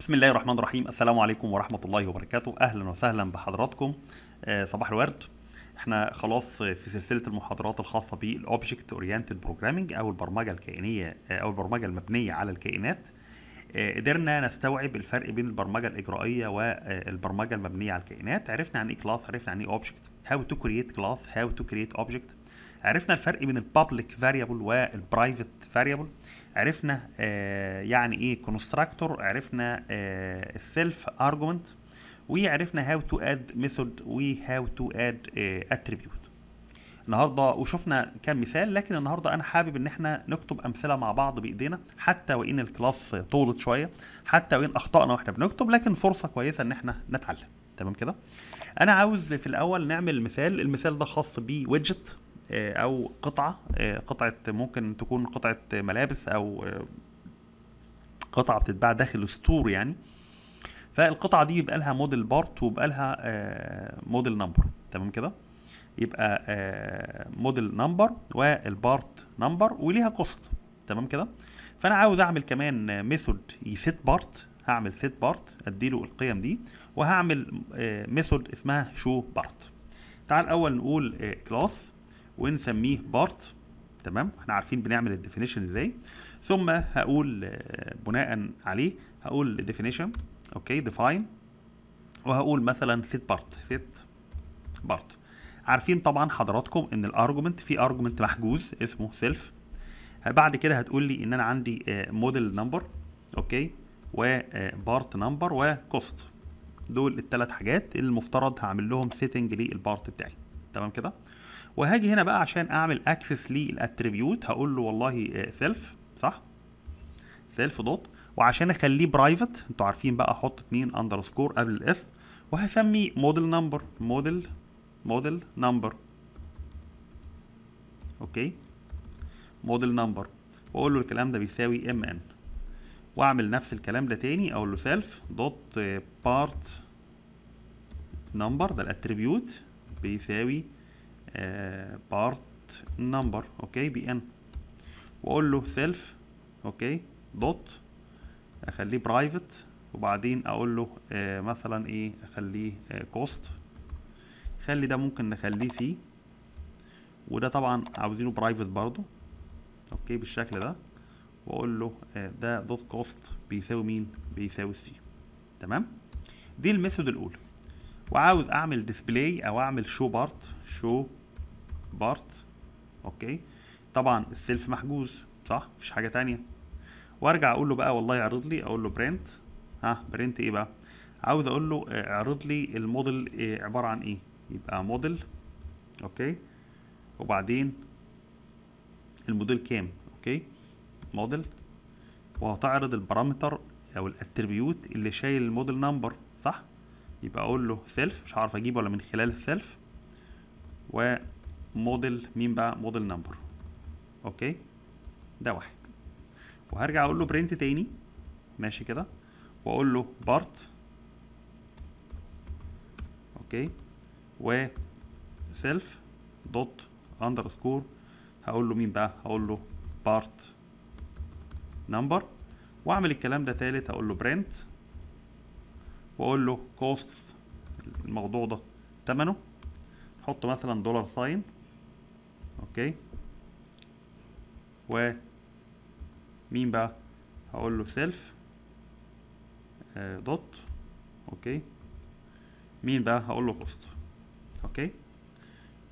بسم الله الرحمن الرحيم. السلام عليكم ورحمة الله وبركاته. أهلا وسهلا بحضراتكم. صباح الورد. احنا خلاص في سلسلة المحاضرات الخاصة بالأوبجكت أورينتد بروجرامينج أو البرمجة الكائنية أو البرمجة المبنية على الكائنات. قدرنا نستوعب الفرق بين البرمجة الإجرائية والبرمجة المبنية على الكائنات. عرفنا عن إيه كلاس، عرفنا عن إيه أوبجكت، هاو تو كرييت كلاس، هاو تو كرييت أوبجكت. عرفنا الفرق بين البابليك فاريبل والبرايفت فاريبل. عرفنا يعني ايه كونستراكتور، عرفنا السيلف ارجومنت، وعرفنا هاو تو اد ميثود وهاو تو اد اتريبيوت النهارده، وشفنا كام مثال. لكن النهارده انا حابب ان احنا نكتب امثله مع بعض بايدينا، حتى وان الكلاس طولت شويه، حتى وان اخطأنا واحنا بنكتب، لكن فرصه كويسه ان احنا نتعلم. تمام كده. انا عاوز في الاول نعمل مثال. المثال ده خاص بويدجت او قطعه ممكن تكون قطعه ملابس او قطعه بتتباع داخل ستور يعني. فالقطعه دي يبقى لها موديل بارت ويبقى لها موديل نمبر. تمام كده. يبقى موديل نمبر والبارت نمبر وليها كوست. تمام كده. فانا عاوز اعمل كمان ميثود يسيت بارت. هعمل سيت بارت اديله القيم دي، وهعمل ميثود اسمها شو بارت. تعال الاول نقول كلاس ونسميه بارت. تمام، احنا عارفين بنعمل الديفينيشن ازاي. ثم هقول بناء عليه هقول ديفينيشن، اوكي ديفاين، وهقول مثلا سيت بارت. سيت بارت عارفين طبعا حضراتكم ان الارجومنت في ارجومنت محجوز اسمه سيلف. بعد كده هتقول لي ان انا عندي موديل نمبر، اوكي، وبارت نمبر وكوست. دول الثلاث حاجات اللي المفترض هعمل لهم سيتنج للبارت بتاعي. تمام كده. وهاجي هنا بقى عشان اعمل اكسس للاتريبيوت هقول له والله سيلف، صح، سيلف دوت. وعشان اخليه برايفت انتوا عارفين بقى احط 2 اندرسكور قبل الاسم، وهسميه موديل نمبر. موديل نمبر، اوكي، موديل نمبر، واقول له الكلام ده بيساوي ام ان. واعمل نفس الكلام ده تاني، اقول له سيلف دوت بارت نمبر، ده الاتريبيوت، بيساوي بارت نمبر، اوكي، بي ان. واقول له سيلف، اوكي، دوت، اخليه برايفت، وبعدين اقول له مثلا ايه، اخليه كوست. خلي ده ممكن نخليه فيه، وده طبعا عاوزينه برايفت برضو، اوكي، بالشكل ده. واقول له ده دوت كوست بيساوي مين، بيساوي سي. تمام. دي الميثود الاولى. وعاوز اعمل ديسبلاي او اعمل شو بارت. شو بارت، اوكي، طبعا السيلف محجوز، صح، مفيش حاجه تانية. وارجع اقول له بقى والله اعرض لي، اقول له برنت. ها برنت ايه بقى؟ عاوز اقول له اعرض لي الموديل عباره عن ايه. يبقى موديل، اوكي، وبعدين الموديل كام، اوكي، موديل، وهتعرض البارامتر او الاتريبيوت اللي شايل الموديل نمبر، صح. يبقى اقول له سيلف، مش هعرف اجيبه ولا من خلال السيلف، وموديل مين بقى، موديل نمبر، اوكي، ده واحد. وهرجع اقول له برنت تاني، ماشي كده، واقول له بارت، اوكي، و سيلف دوت اندرسكور، هقول له مين بقى، هقول له بارت نمبر. واعمل الكلام ده تالت، هقول له برنت، واقول له كوست، الموضوع ده ثمنه، حط مثلا دولار ساين، اوكي، و مين بقى، هقول له سيلف دوت، اوكي، مين بقى، هقول له كوست، اوكي.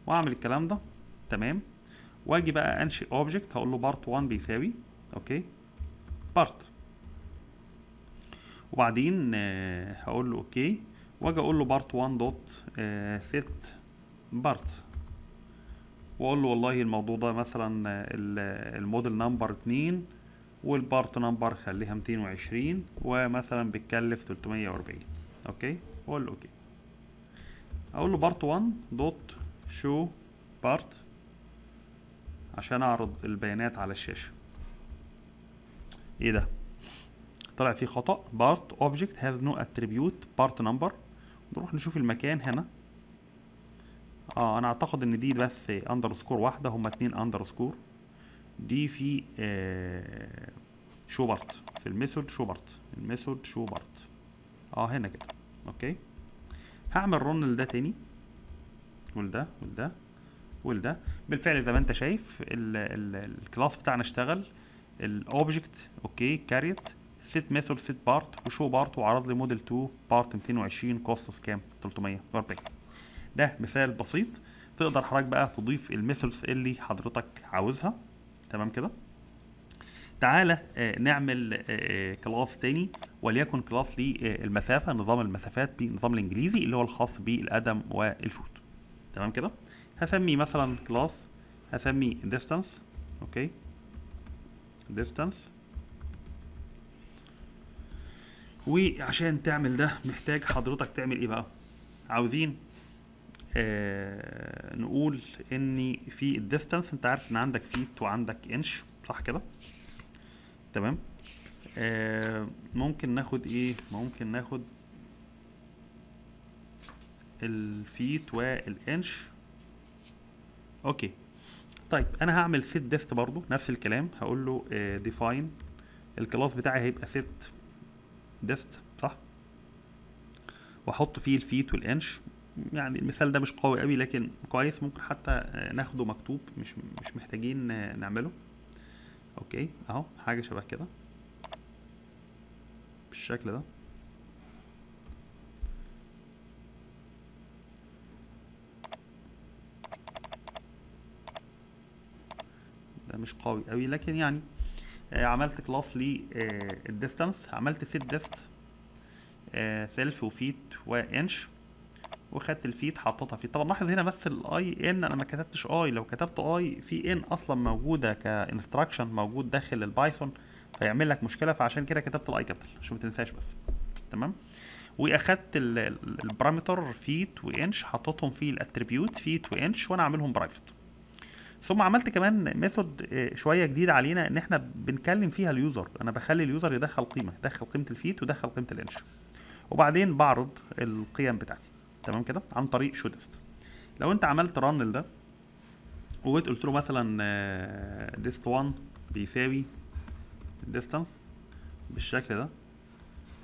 واعمل الكلام ده تمام، واجي بقى انشئ اوبجكت، هقول له بارت 1 بيساوي، اوكي، بارت، وبعدين هقول له اوكي، واجي اقول له بارت 1 دوت سيت بارت، واقول له والله الموضوع ده مثلا الموديل نمبر 2 والبارت نمبر خليها 220 ومثلا بتكلف 340، اوكي، واقول له اوكي. اقول له بارت 1 دوت شو بارت عشان اعرض البيانات على الشاشه. ايه ده؟ طلع فيه خطأ. بارت اوبجكت هاز نو اتريبيوت بارت نمبر. نروح نشوف المكان هنا. انا اعتقد ان دي بس اندرسكور واحده، هما 2 اندرسكور. دي في شو بارت الميثود شوبرت، الميثود شوبرت هنا كده. اوكي، هعمل رن لده تاني ولده ولده ولده. بالفعل زي ما انت شايف الكلاس بتاعنا اشتغل، الاوبجكت اوكي كاريت set method set part وشو بارت، وعرض لي موديل 2 بارت 220 كوست كام 340. ده مثال بسيط، تقدر حضرتك بقى تضيف الميثودز اللي حضرتك عاوزها. تمام كده. تعالى نعمل كلاس تاني، وليكن كلاس للمسافه، نظام المسافات بالنظام الانجليزي اللي هو الخاص بالقدم والفوت. تمام كده. هسمي مثلا كلاس، هسمي distance. اوكي distance. وعشان تعمل ده محتاج حضرتك تعمل ايه بقى؟ عاوزين نقول ان في الديستانس، انت عارف ان عندك فيت وعندك انش صح كده؟ تمام. ممكن ناخد ايه؟ ممكن ناخد الفيت والانش. اوكي طيب، انا هعمل set dist برضو نفس الكلام، هقول له ديفاين. الكلاس بتاعي هيبقى set ديست صح، واحط فيه الفيت والانش. يعني المثال ده مش قوي قوي لكن كويس، ممكن حتى ناخده مكتوب، مش محتاجين نعمله. اوكي اهو حاجه شبه كده بالشكل ده. ده مش قوي قوي لكن يعني عملت كلاس للديستانس، عملت سيت ديست سيلف وفيت وانش، وخدت الفيت حطيتها فيه. طبعا لاحظ هنا بس الاي ان انا ما كتبتش اي، لو كتبت اي في ان اصلا موجوده كانستراكشن موجود داخل البايثون فيعمل لك مشكله، فعشان كده كتبت الاي كابيتال عشان ما تنساش بس. تمام. واخدت البارامتر فيت وانش حطيتهم في الاتريبيوت فيت وانش وانا عاملهم برايفت. ثم عملت كمان ميثود شويه جديد علينا ان احنا بنكلم فيها اليوزر، انا بخلي اليوزر يدخل قيمه، يدخل قيمه الفيت ويدخل قيمه الانش، وبعدين بعرض القيم بتاعتي. تمام كده عن طريق شو ديفت. لو انت عملت رن لده وقلت له مثلا ديست 1 بيساوي ديستانس بالشكل ده،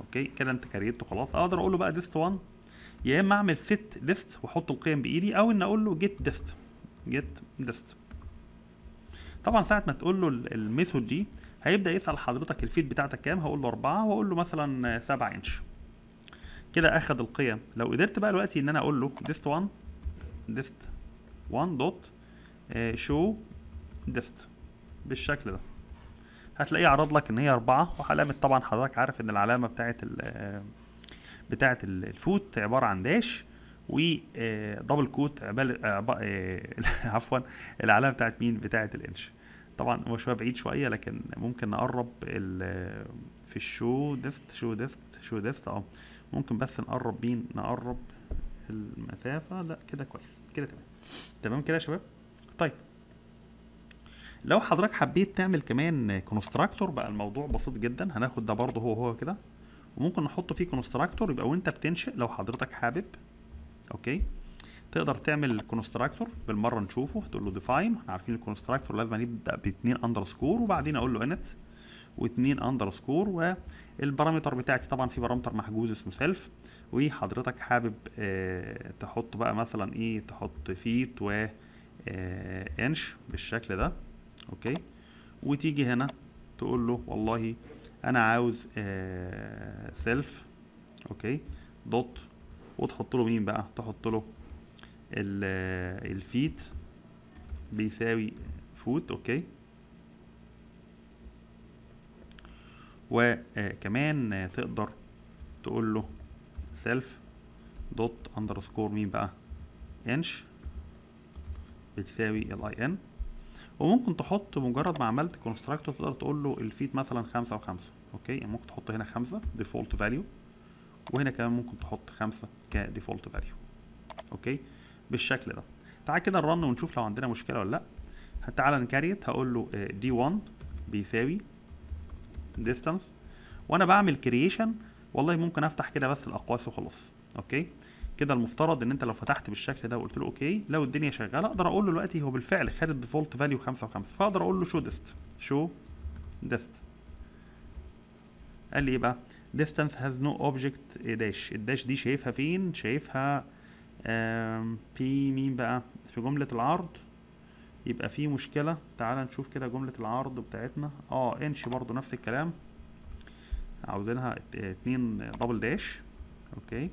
اوكي كده انت كريته خلاص. اقدر اقول له بقى ديست 1، يا اما اعمل ست ديست واحط القيم بايدي، او ان اقول له جيت ديست، جيت ديست. طبعا ساعه ما تقول له الميثود دي هيبدا يسال حضرتك الفيت بتاعتك كام، هقول له 4 واقول له مثلا 7 انش كده، اخد القيم. لو قدرت بقى دلوقتي ان انا اقول له ديست 1 ديست 1 دوت شو ديست بالشكل ده، هتلاقيه عرض لك ان هي 4 وعلامه. طبعا حضرتك عارف ان العلامه بتاعه الفوت عباره عن داش و دبل كوت عفوا العلامه بتاعت مين؟ بتاعت الانش. طبعا هو شويه بعيد شويه لكن ممكن نقرب في الشو ديست، شو ديست، شو ديست ممكن بس نقرب مين؟ نقرب المسافه. لا كده كويس كده تمام. تمام كده يا شباب. طيب لو حضرتك حبيت تعمل كمان كونستراكتور بقى الموضوع بسيط جدا، هناخد ده برضه هو كده وممكن نحط فيه كونستراكتور. يبقى وانت بتنشئ لو حضرتك حابب اوكي تقدر تعمل كونستراكتور بالمره نشوفه. هتقول له ديفاين، احنا عارفين الكونستراكتور لازم نبدا باثنين اندرسكور وبعدين اقول له انت واثنين اندرسكور، والبارامتر بتاعتي طبعا في بارامتر محجوز اسمه سيلف، وحضرتك حابب تحط بقى مثلا ايه؟ تحط فيت و انش بالشكل ده. اوكي وتيجي هنا تقول له والله انا عاوز سيلف اوكي دوت، وتحط له مين بقى؟ تحط له الفيت بيساوي فوت اوكي، وكمان تقدر تقول له سيلف دوت اندرسكور مين بقى؟ انش بتساوي الاي ان. وممكن تحط مجرد ما عملت كونستراكتور تقدر تقول له الفيت مثلا 5 و5 اوكي، يعني ممكن تحط هنا 5 ديفولت فاليو، وهنا كمان ممكن تحط 5 كديفولت فاليو اوكي بالشكل ده. تعال كده نرن ونشوف لو عندنا مشكله ولا لا. تعالى نكريت، هقول له دي 1 بيساوي ديستانس، وانا بعمل كرييشن والله ممكن افتح كده بس الاقواس وخلاص. اوكي كده المفترض ان انت لو فتحت بالشكل ده وقلت له اوكي لو الدنيا شغاله اقدر اقول له دلوقتي هو بالفعل خد الديفولت فاليو 5 و5، فاقدر اقول له شو ديست، شو ديست قال لي ايه بقى؟ distance has no object dash. الداش دي شايفها فين؟ شايفها في مين بقى؟ في جملة العرض. يبقى في مشكلة، تعال نشوف كده جملة العرض بتاعتنا. انش برضو نفس الكلام، عاوزينها 2 دبل داش. اوكي،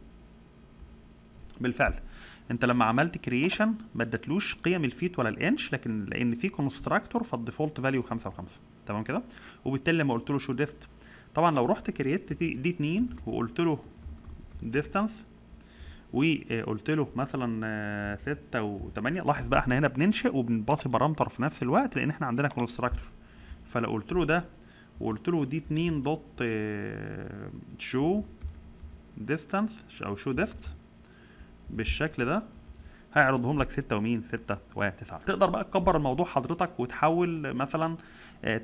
بالفعل انت لما عملت كرييشن ما ادتلوش قيم الفيت ولا الانش، لكن لان في كونستراكتور فالديفولت فاليو 5 و5، تمام كده. وبالتالي لما قلت له شو ديست، طبعا لو رحت كرييت دي 2 وقلت له ديستانس وقلت له مثلا 6 و8، لاحظ بقى احنا هنا بننشئ وبنباصي بارامتر في نفس الوقت لان احنا عندنا كونستراكتور. فلو قلت له ده وقلت له دي 2 دوت شو ديستانس او شو ديست بالشكل ده، هيعرضهم لك 6 ومين 6 و9. تقدر بقى تكبر الموضوع حضرتك وتحول مثلا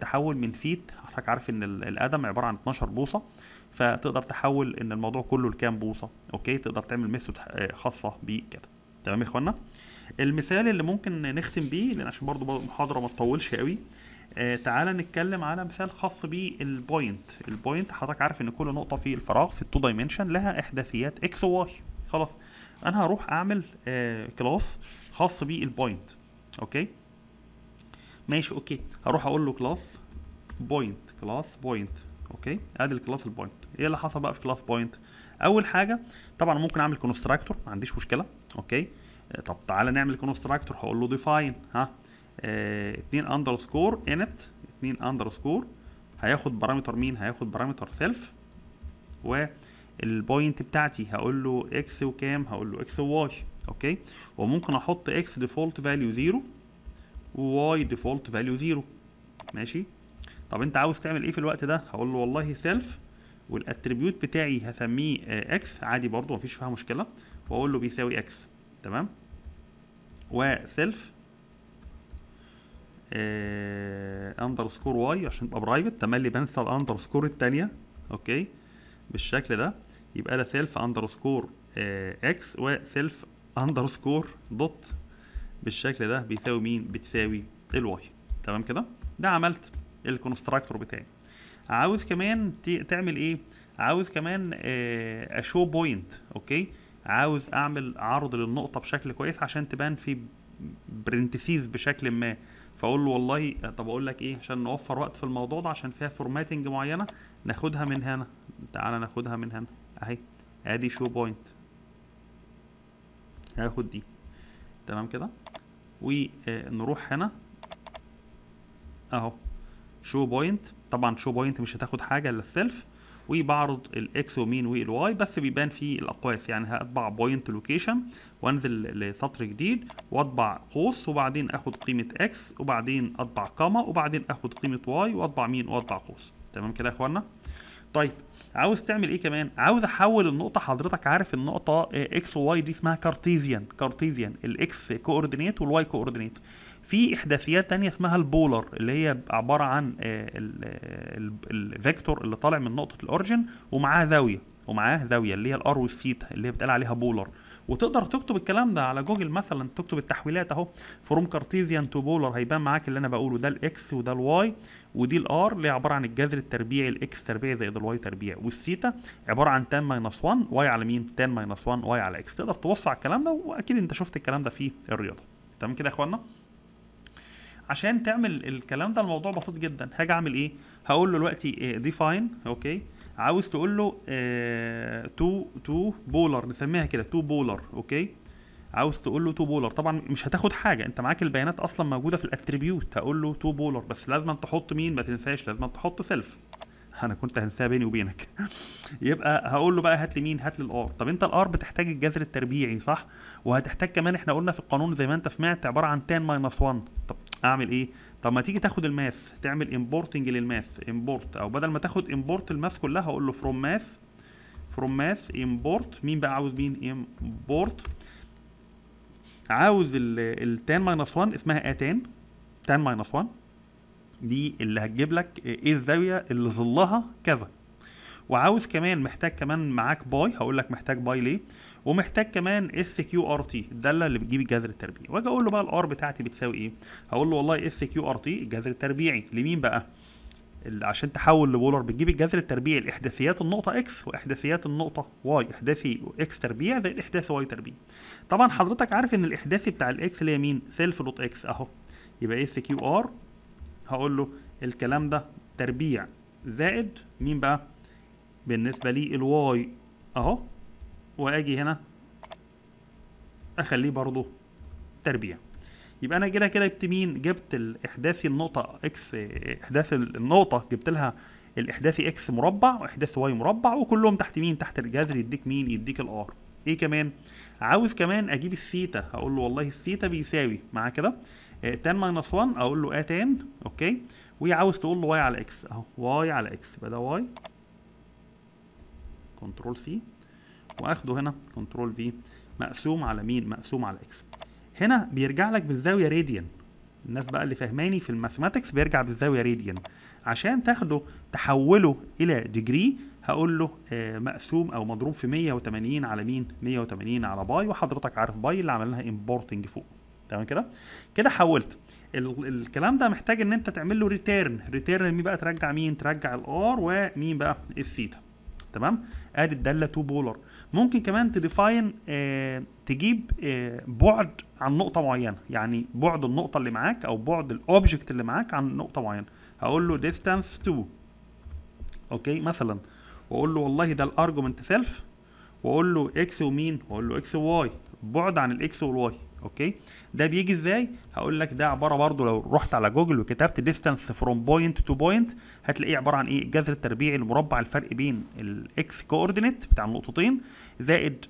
تحول من فيت، حضرتك عارف ان القدم عباره عن 12 بوصه، فتقدر تحول ان الموضوع كله لكام بوصه. اوكي، تقدر تعمل ميثود خاصه بيه كده، تمام يا اخوانا. المثال اللي ممكن نختم بيه لان عشان برضو المحاضره ما تطولش قوي، تعالى نتكلم على مثال خاص بالبوينت. البوينت حضرتك عارف ان كل نقطه في الفراغ في التو دايمنشن لها احداثيات اكس وواي. خلاص، انا هروح اعمل كلاس خاص بالبوينت. اوكي ماشي، اوكي هروح اقول له كلاس بوينت، كلاس بوينت. اوكي، ادي الكلاس البوينت. ايه اللي حصل بقى في كلاس بوينت؟ اول حاجه طبعا ممكن اعمل كونستراكتور، ما عنديش مشكله. اوكي، طب تعالى نعمل كونستراكتور. هقول له ديفاين 2 اندرسكور انت 2 اندرسكور، هياخد بارامتر مين؟ هياخد بارامتر سيلف، و البوينت بتاعتي هقول له اكس وكام؟ هقول له اكس وواي. اوكي، وممكن احط اكس ديفولت فاليو 0 وواي ديفولت فاليو 0. ماشي، طب انت عاوز تعمل ايه في الوقت ده؟ هقول له والله سيلف، والاتريبيوت بتاعي هسميه اكس عادي برضو مفيش فيها مشكله، واقول له بيساوي اكس، تمام. وسيلف اندرسكور واي عشان تبقى برايفت، تملي بنسى الاندرسكور الثانيه. اوكي، بالشكل ده يبقى ده سيلف اندرسكور اكس وسيلف اندرسكور دوت بالشكل ده بيساوي مين؟ بتساوي الواي، تمام كده. ده عملت الكونستراكتور بتاعي. عاوز كمان تعمل ايه؟ عاوز كمان اشو بوينت. اوكي، عاوز اعمل عرض للنقطه بشكل كويس عشان تبان في برنتسيز بشكل ما، فاقول له والله طب اقول لك ايه عشان نوفر وقت في الموضوع ده، عشان فيها فورماتنج معينه ناخدها من هنا. تعالى ناخدها من هنا اهي، ادي شو بوينت، هاخد دي، تمام كده. ونروح هنا اهو شو بوينت. طبعا شو بوينت مش هتاخد حاجه الا السيلف، وبعرض الاكس ومين والواي بس بيبان فيه الاقواس. يعني هطبع بوينت لوكيشن وانزل لسطر جديد واطبع قوس، وبعدين اخد قيمه اكس، وبعدين اطبع كاما، وبعدين اخد قيمه واي واطبع مين واطبع قوس، تمام كده يا اخوانا. طيب عاوز تعمل ايه كمان؟ عاوز احول النقطه. حضرتك عارف النقطه اكس وواي دي اسمها كارتيزيان، كارتيزيان الاكس كوردينيت والواي كوردينيت. في احداثيات تانية اسمها البولر اللي هي عباره عن الفيكتور اللي طالع من نقطه الاوريجن ومعاه زاويه، اللي هي الار والثيتا اللي هي بتقال عليها بولر. وتقدر تكتب الكلام ده على جوجل مثلا، تكتب التحويلات اهو فروم كارتيزيان تو بولر، هيبان معاك اللي انا بقوله ده، الاكس وده الواي ودي الار اللي هي عباره عن الجذر التربيعي، الاكس تربيع زائد الواي تربيع، والثيتا عباره عن تان ماينس 1 واي على مين؟ تان ماينس 1 واي على اكس. تقدر توسع الكلام ده، واكيد انت شفت الكلام ده في الرياضه، تمام كده يا اخوانا. عشان تعمل الكلام ده الموضوع بسيط جدا. هاجي اعمل ايه؟ هقول له دلوقتي ديفاين. اوكي، عاوز تقول له تو بولر، نسميها كده تو بولر. اوكي، عاوز تقول له تو بولر. طبعا مش هتاخد حاجه، انت معاك البيانات اصلا موجوده في الاتريبيوت. هقول له تو بولر، بس لازم تحط مين؟ ما تنساش لازم تحط سيلف. انا كنت هنساها بيني وبينك. يبقى هقول له بقى هات لي مين؟ هات لي الار. طب انت الار بتحتاج الجذر التربيعي صح، وهتحتاج كمان احنا قلنا في القانون زي ما انت سمعت عباره عن تان ماينس 1. طب اعمل ايه؟ طب ما تيجي تاخد الماس، تعمل امبورتنج للماس، امبورت، او بدل ما تاخد امبورت الماس كلها هقول له فروم ماس، فروم ماس امبورت مين بقى؟ عاوز مين؟ امبورت، عاوز التان ماينس 1 اسمها اتان، تان ماينس 1 دي اللي هتجيب لك ايه الزاويه اللي ظلها كذا. وعاوز كمان، محتاج كمان معاك باي، هقول لك محتاج باي ليه، ومحتاج كمان اس كيو ار تي، الداله اللي بتجيب الجذر التربيعي. واجي اقول له بقى الار بتاعتي بتساوي ايه؟ هقول له والله اس كيو ار تي الجذر التربيعي لمين بقى؟ عشان تحول لبولر بتجيب الجذر التربيعي لاحداثيات النقطه اكس واحداثيات النقطه واي، احداثي اكس تربيع زي الاحداث واي تربيع. طبعا حضرتك عارف ان الاحداثي بتاع الاكس اللي هي مين؟ سيلف دوت اكس اهو. يبقى اس كيو ار هقول له الكلام ده تربيع زائد مين بقى بالنسبه لي الواي اهو، واجي هنا اخليه برضه تربيع. يبقى انا كده جبت مين؟ جبت الاحداثي النقطه اكس، احداث النقطه جبت لها الاحداثي اكس مربع واحداث واي مربع، وكلهم تحت مين؟ تحت الجذر. يديك مين؟ يديك الار. ايه كمان عاوز؟ كمان اجيب الثيتا، هقول له والله الثيتا بيساوي مع كده تان ماينس 1، اقول له تان. اوكي، وعاوز تقول له واي على اكس اهو، واي على اكس، يبقى ده واي كنترول سي، واخده هنا كنترول في مقسوم على مين؟ مقسوم على اكس. هنا بيرجع لك بالزاويه راديان. الناس بقى اللي فاهماني في الماثماتكس بيرجع بالزاويه راديان. عشان تاخده تحوله الى ديجري هقول له مقسوم او مضروب في 180 على مين؟ 180 على باي، وحضرتك عارف باي اللي عملناها امبورتنج فوق. تمام كده؟ كده حولت الكلام ده. محتاج ان انت تعمل له ريتيرن. ريتيرن مين بقى؟ ترجع مين؟ ترجع الار ومين بقى؟ الثيتا. تمام؟ ادي الداله تو بولر. ممكن كمان تديفاين تجيب بعد عن نقطه معينه، يعني بعد النقطه اللي معاك او بعد الاوبجكت اللي معاك عن نقطه معينه. هقول له ديستانس 2 اوكي مثلا، واقول له والله ده الارجومنت سيلف، واقول له اكس ومين؟ واقول له اكس وواي، بعد عن الاكس والواي. اوكي ده بيجي ازاي؟ هقول لك ده عباره برضو لو رحت على جوجل وكتبت ديستانس فروم بوينت تو بوينت هتلاقيه عباره عن ايه؟ الجذر التربيعي المربع الفرق بين الاكس كوردينيت بتاع النقطتين زائد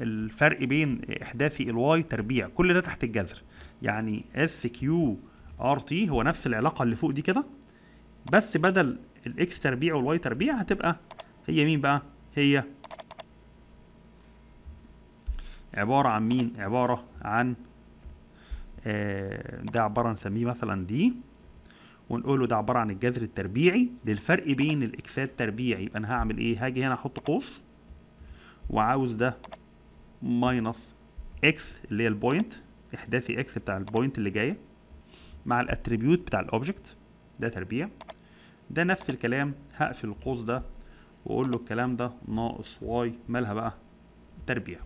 الفرق بين احداثي الواي تربيع، كل ده تحت الجذر. يعني اس كيو ار تي هو نفس العلاقه اللي فوق دي كده، بس بدل الاكس تربيع والواي تربيع هتبقى هي مين بقى؟ هي عبارة عن مين؟ عبارة عن ده عبارة نسميه مثلا دي، ونقول له ده عبارة عن الجذر التربيعي للفرق بين الاكسات التربيعي. يبقى انا هعمل ايه؟ هاجي هنا احط قوس، وعاوز ده ماينص اكس اللي هي البوينت، احداثي اكس بتاع البوينت اللي جاية مع الاتريبيوت بتاع الاوبجكت، ده تربيع. ده نفس الكلام، هقفل القوس ده واقول له الكلام ده ناقص واي مالها بقى؟ تربيع.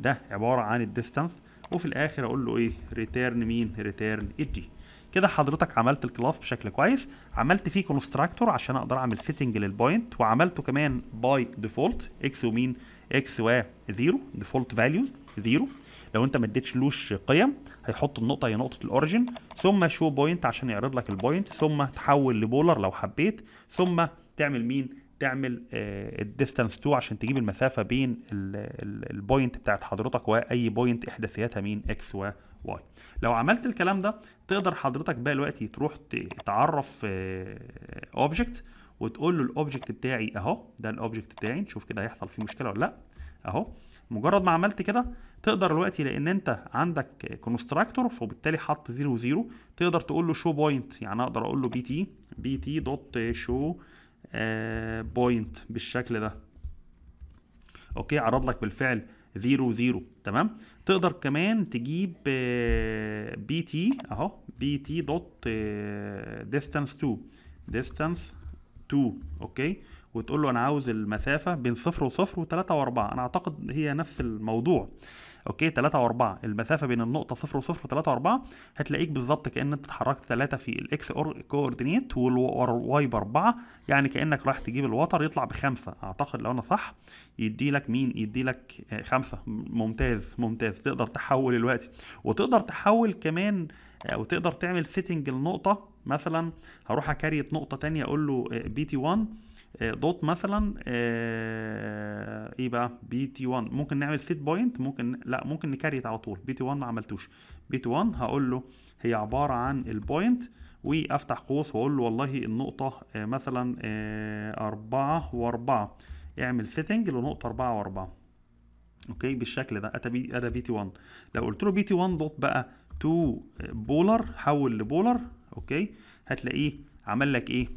ده عباره عن الديستانس، وفي الاخر اقول له ايه؟ ريتيرن مين؟ ريتيرن الجي. كده حضرتك عملت الكلاس بشكل كويس، عملت فيه كونستراكتور عشان اقدر اعمل سيتنج للبوينت، وعملته كمان باي ديفولت اكس ومين؟ اكس و 0 ديفولت فاليوز 0. لو انت ما اديتشلوش قيم هيحط النقطه هي نقطه الاوريجن، ثم شو بوينت عشان يعرض لك البوينت، ثم تحول لبولر لو حبيت، ثم تعمل مين؟ تعمل الديستانس 2 عشان تجيب المسافه بين البوينت بتاعت حضرتك واي بوينت احداثياتها مين؟ اكس وواي. لو عملت الكلام ده تقدر حضرتك بقى دلوقتي تروح تعرف اوبجكت وتقول له الاوبجكت بتاعي اهو، ده الاوبجكت بتاعي، نشوف كده هيحصل فيه مشكله ولا لا. اهو مجرد ما عملت كده تقدر دلوقتي، لان انت عندك كونستراكتور فبالتالي حط 0 0، تقدر تقول له شو بوينت. يعني اقدر اقول له بي تي، بي تي دوت شو بوينت بالشكل ده. اوكي عرض لك بالفعل 0 0. تمام، تقدر كمان تجيب بي تي اهو، بي تي دوت ديستانس 2 ديستانس 2 اوكي، وتقول له انا عاوز المسافه بين 0 و0 و3 و4. انا اعتقد هي نفس الموضوع. اوكي 3 و4 المسافه بين النقطه 0 و0 و3 و4، هتلاقيك بالظبط كان انت اتحركت 3 في الاكس كوردينيت والواي ب4، يعني كانك رايح تجيب الوتر يطلع ب5. اعتقد لو انا صح يدي لك مين؟ يدي لك 5. ممتاز ممتاز، تقدر تحول الوقت، وتقدر تحول كمان وتقدر تعمل سيتنج النقطه. مثلا هروح اكريت نقطه ثانيه اقول له بي تي 1 دوت مثلا ايه بقى؟ بي تي 1. ممكن نعمل سيت بوينت، ممكن لا، ممكن نكريت على طول. بي تي 1 ما عملتوش. بي تي 1 هقول له هي عباره عن البوينت، وافتح قوس واقول له والله النقطه مثلا 4 و4، اعمل سيتنج لنقطه 4 و4 اوكي بالشكل ده. ادا بي تي 1. لو قلت له بي تي 1 دوت بقى تو بولر، حول لبولر اوكي، هتلاقيه عمل لك ايه؟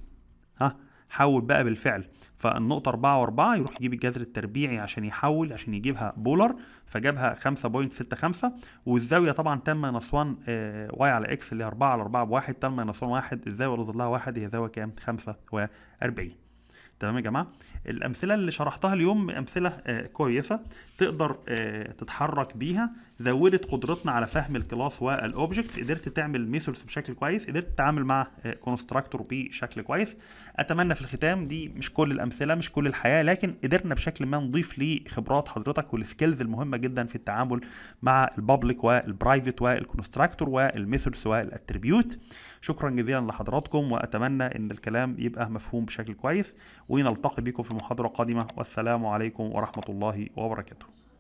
ها حول بقى بالفعل. فالنقطة 4 و4 يروح يجيب الجذر التربيعي عشان يحول، عشان يجيبها بولر، فجابها 5.65. والزاوية طبعا تان -1 واي على اكس اللي هي 4 على 4 ب1، تان -1 الزاوية اللي ظلها 1 هي زاوية كام؟ 45. تمام يا جماعة؟ الأمثلة اللي شرحتها اليوم أمثلة كويسة تقدر تتحرك بيها، زودت قدرتنا على فهم الكلاس والأوبجكت، قدرت تعمل ميثودز بشكل كويس، قدرت تتعامل مع كونستراكتور بشكل كويس. أتمنى في الختام، دي مش كل الأمثلة مش كل الحياة، لكن قدرنا بشكل ما نضيف لخبرات حضرتك والسكيلز المهمة جدا في التعامل مع البابليك والبرايفت والكونستراكتور والميثودز والأتريبيوت. شكرا جزيلا لحضراتكم، وأتمنى إن الكلام يبقى مفهوم بشكل كويس، ونلتقي بكم في محاضرة قادمة، والسلام عليكم ورحمة الله وبركاته.